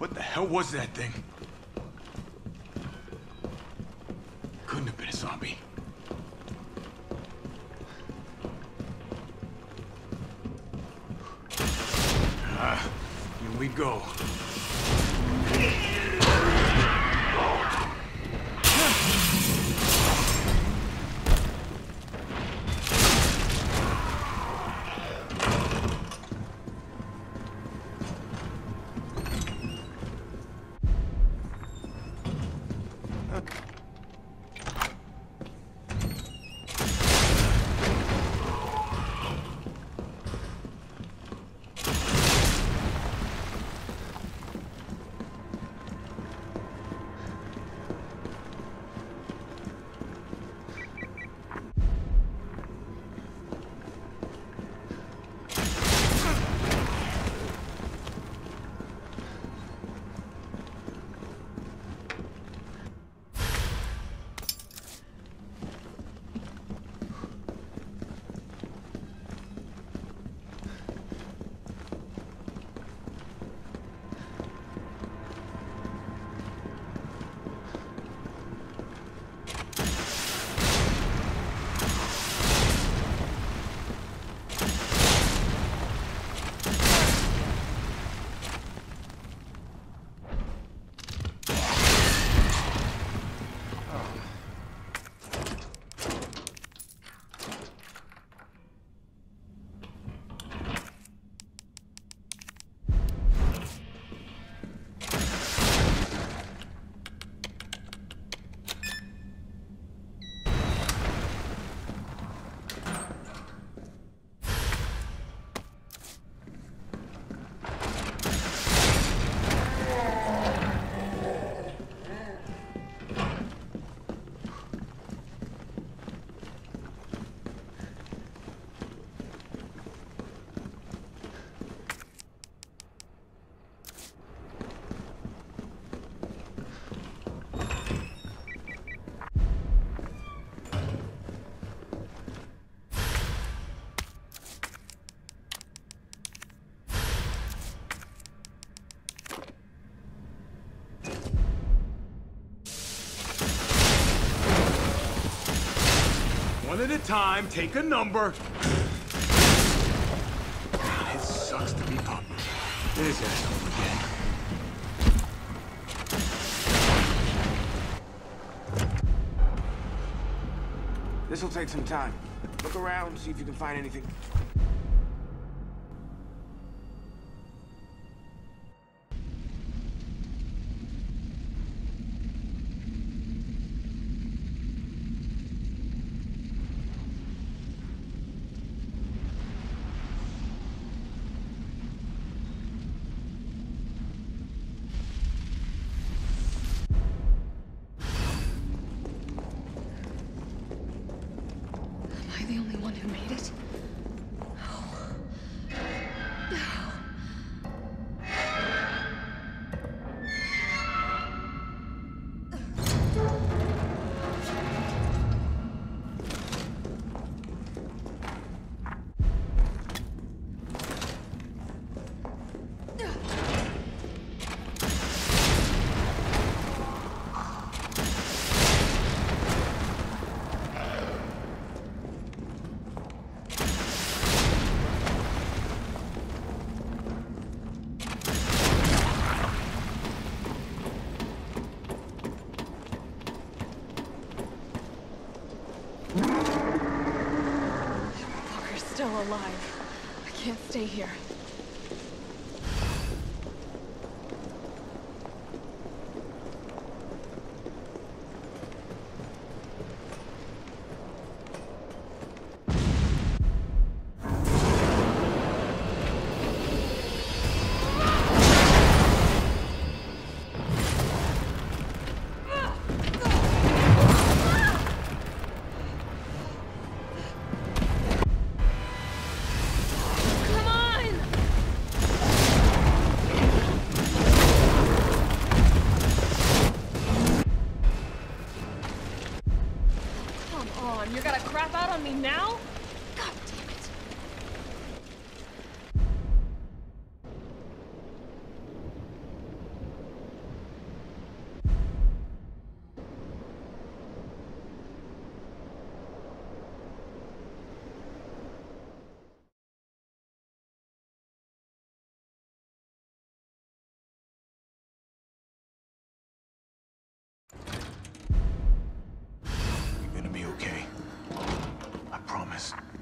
What the hell was that thing? Couldn't have been a zombie. Ah, here we go. One at a time, take a number. God, it sucks to be up. There's asshole again. This'll take some time. Look around, see if you can find anything. Alive. I can't stay here.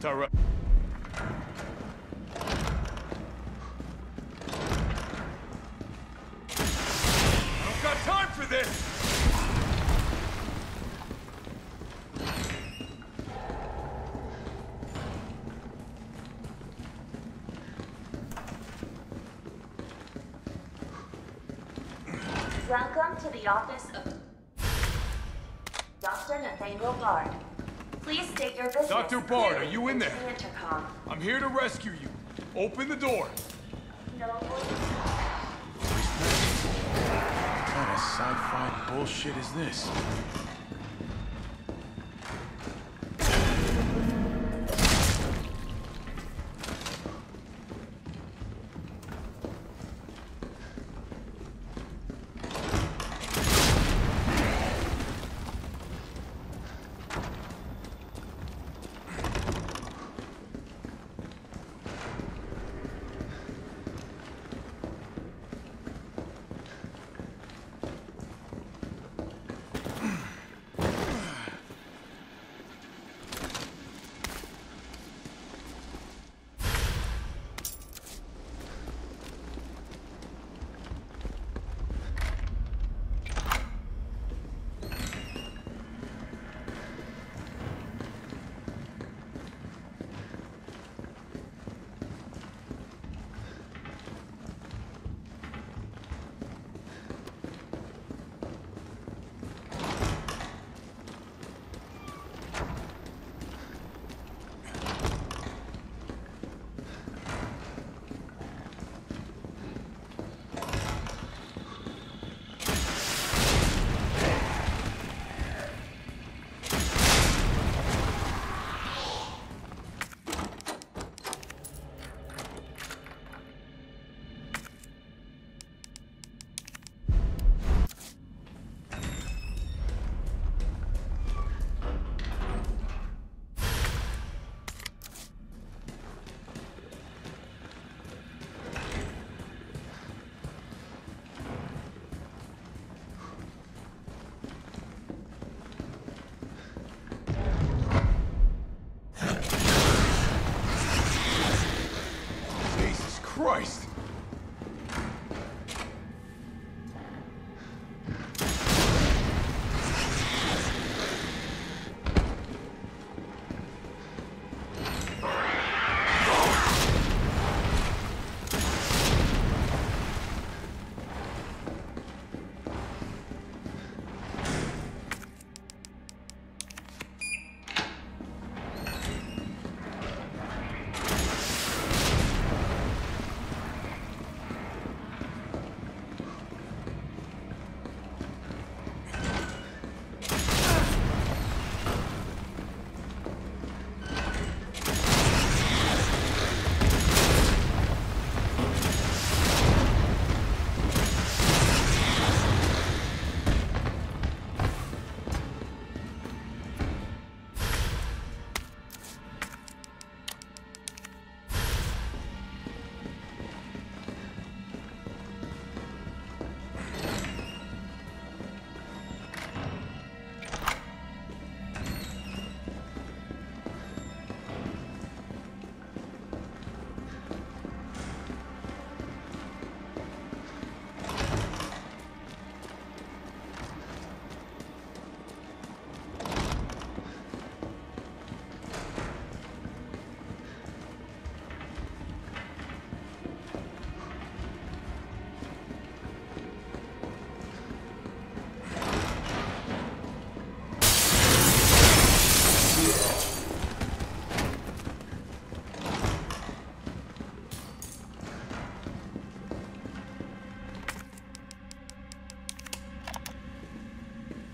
Tara. I've got time for this! Welcome to the office of Dr. Nathaniel Bard. Please state your business. Dr. Bard, are you in there? Intercom. I'm here to rescue you. Open the door. No. What kind of sci-fi bullshit is this? Christ!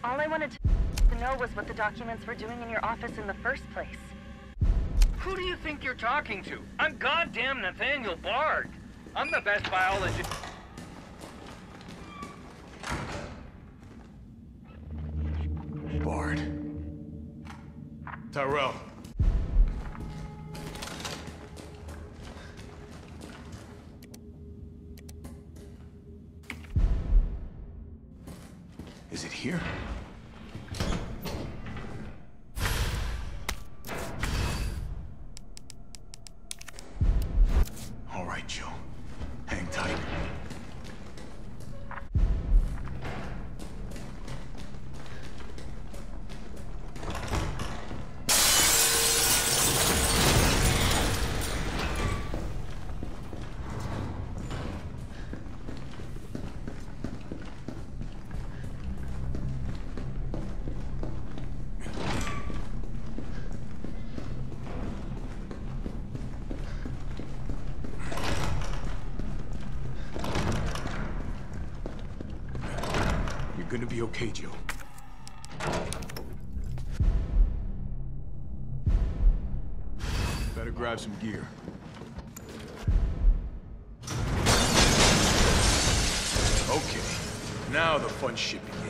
All I wanted to know was what the documents were doing in your office in the first place. Who do you think you're talking to? I'm goddamn Nathaniel Bard. I'm the best biologist. Bard. Tyrell. Is it here? You're gonna be okay, Jill. Better grab some gear. Okay, now the fun shit begins.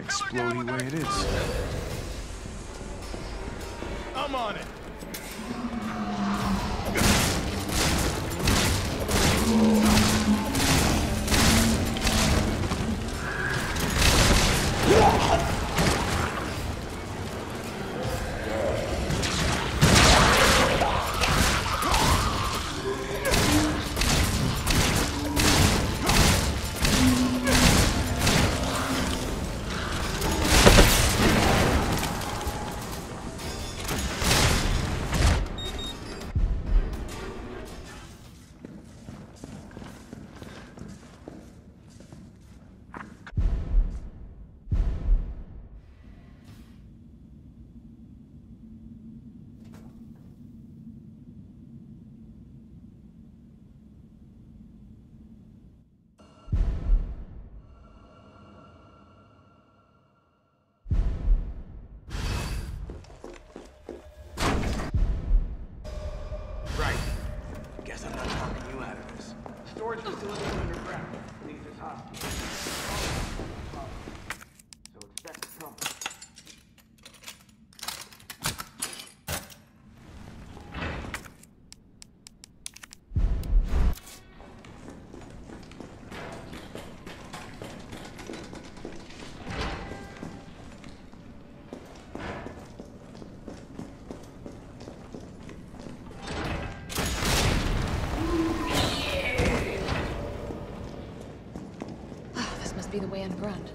Exploding way it is. I'm on it. facility underground leaves us hostage. So it's best to come. Be the way underground.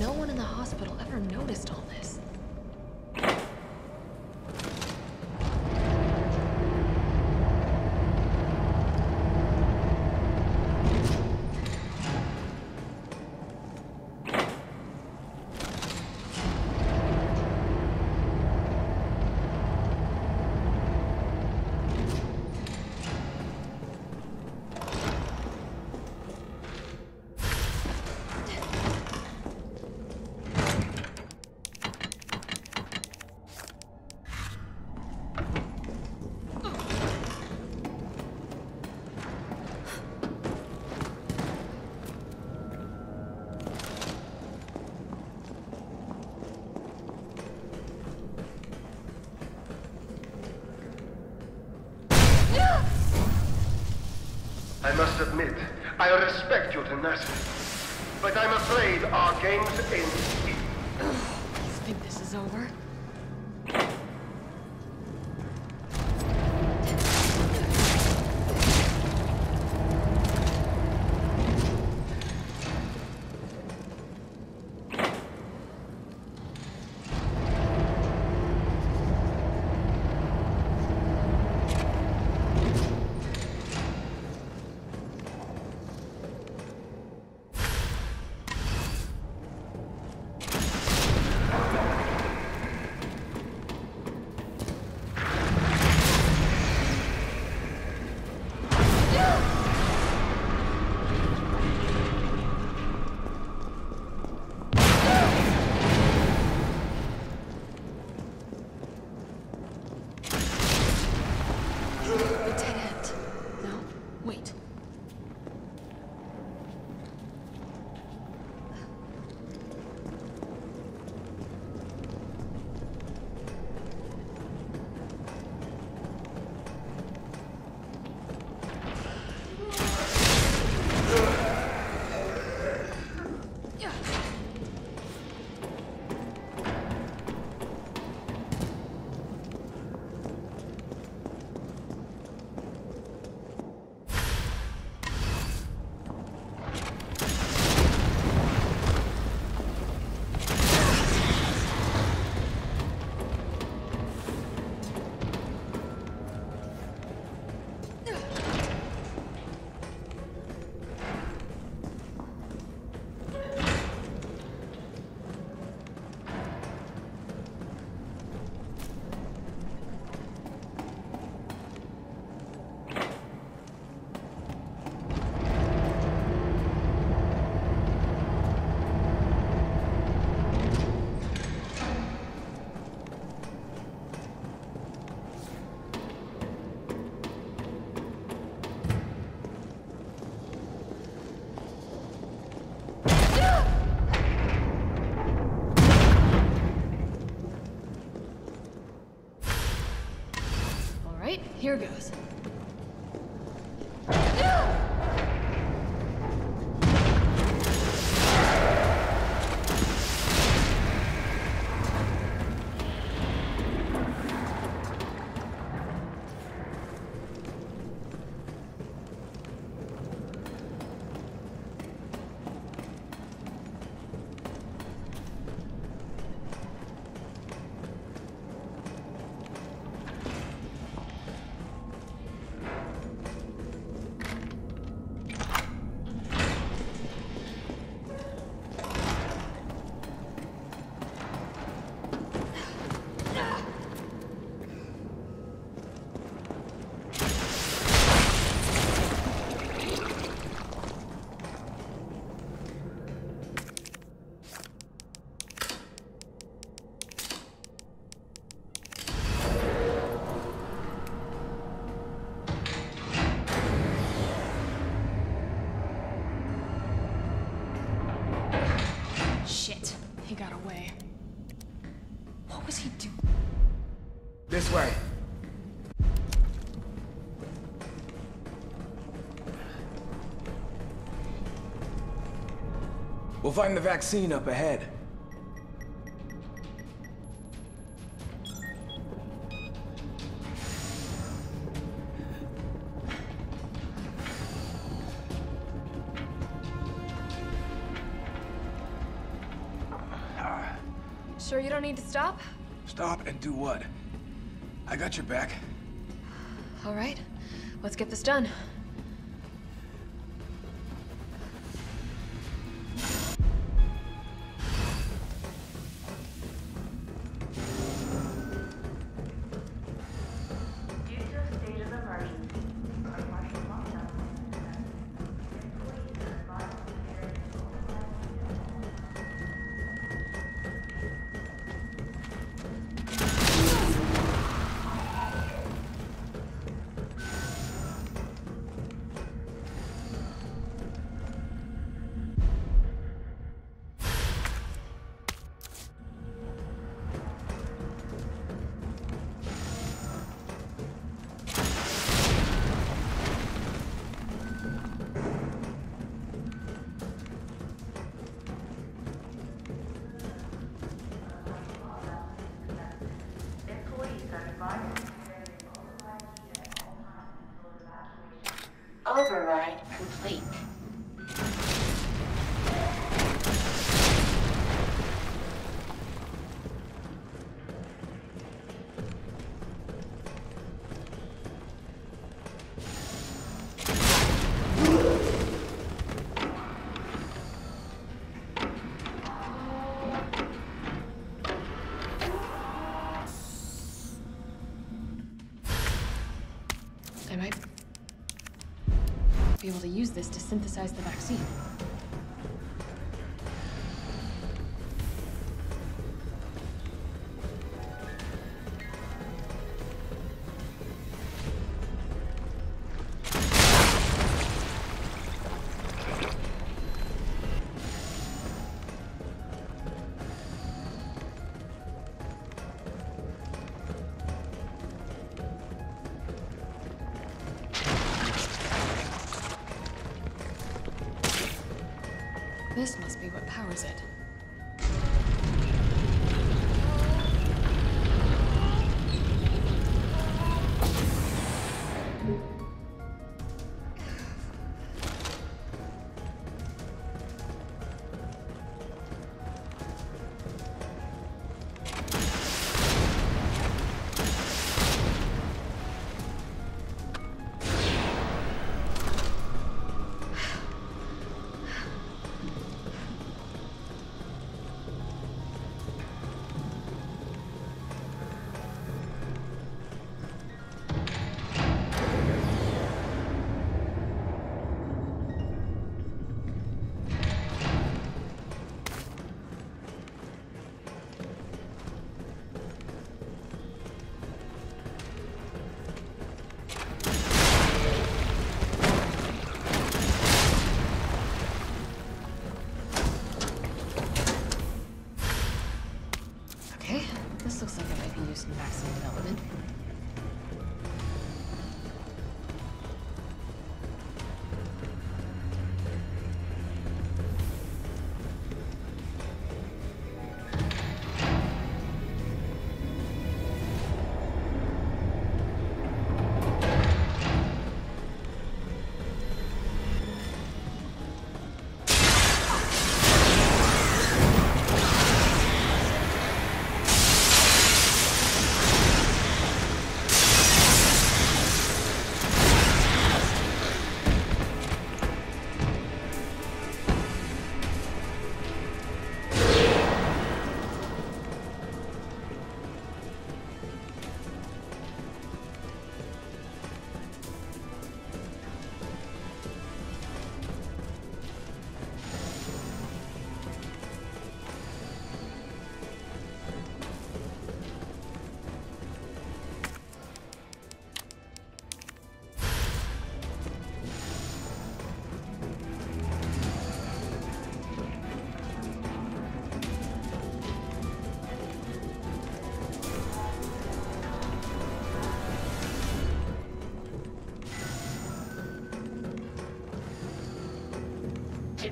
No one in the hospital ever noticed all this. I must admit, I respect your tenacity, but I'm afraid our games end. You think this is over? Here goes. This way. We'll find the vaccine up ahead. Sure you don't need to stop? Stop and do what? I got your back. All right, let's get this done. Override complete. Be able to use this to synthesize the vaccine. This must be what powers it.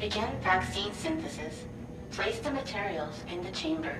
begin vaccine synthesis, place the materials in the chamber.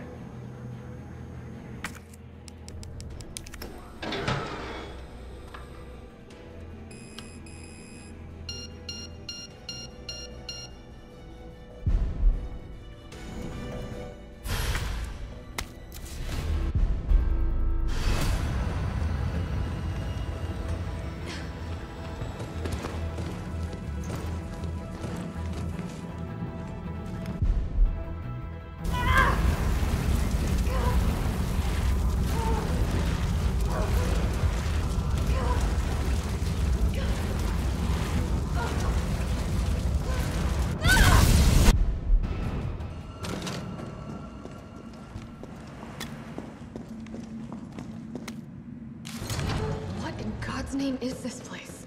What name is this place?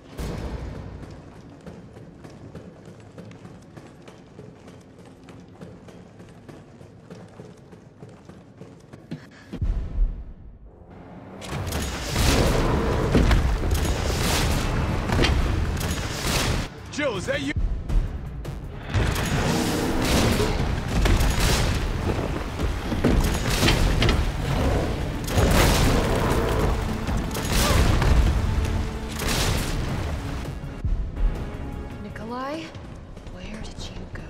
Jill, is that you? Where did you go?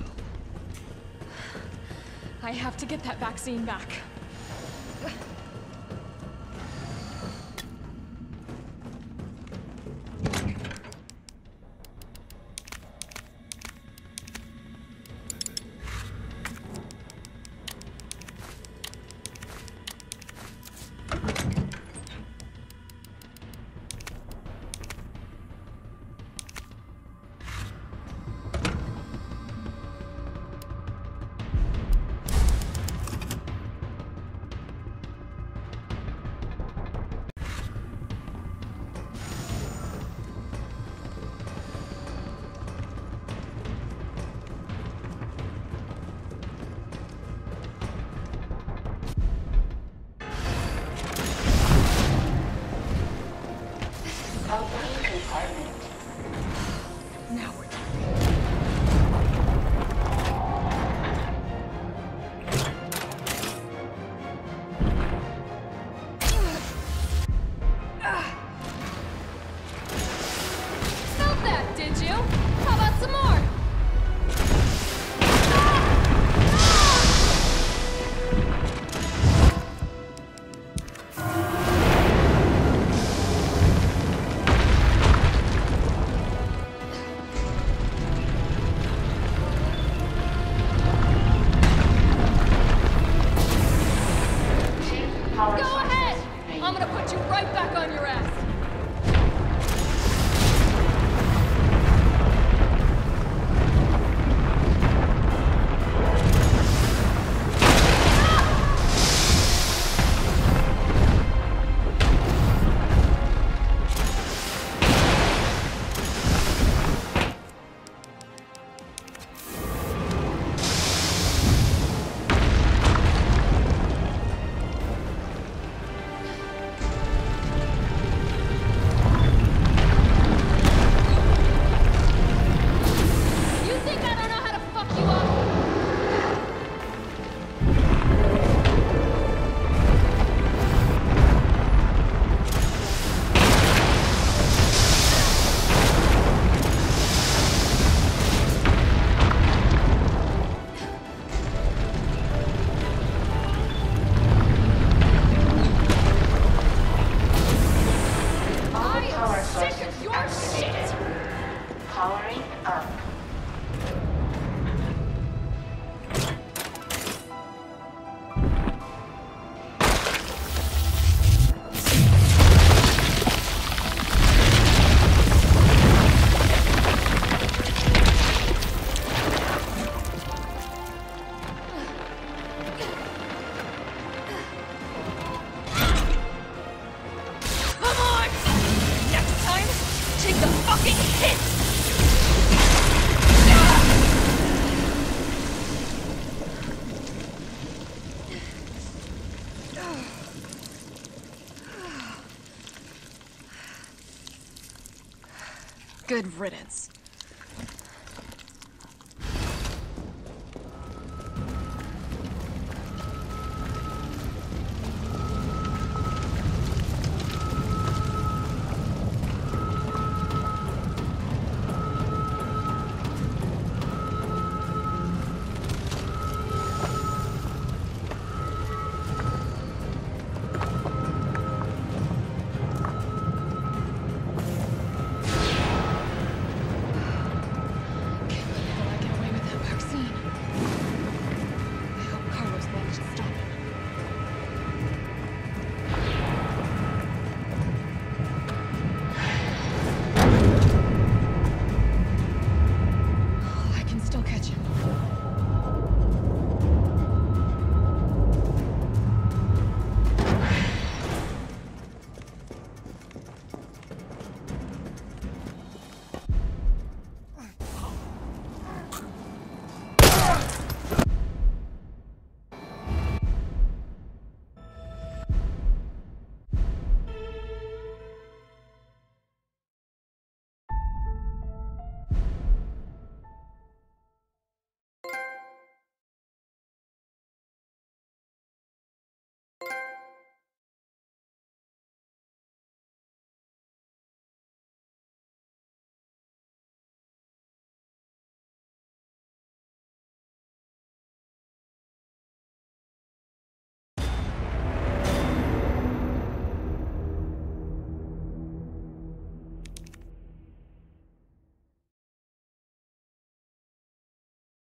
I have to get that vaccine back. Good riddance.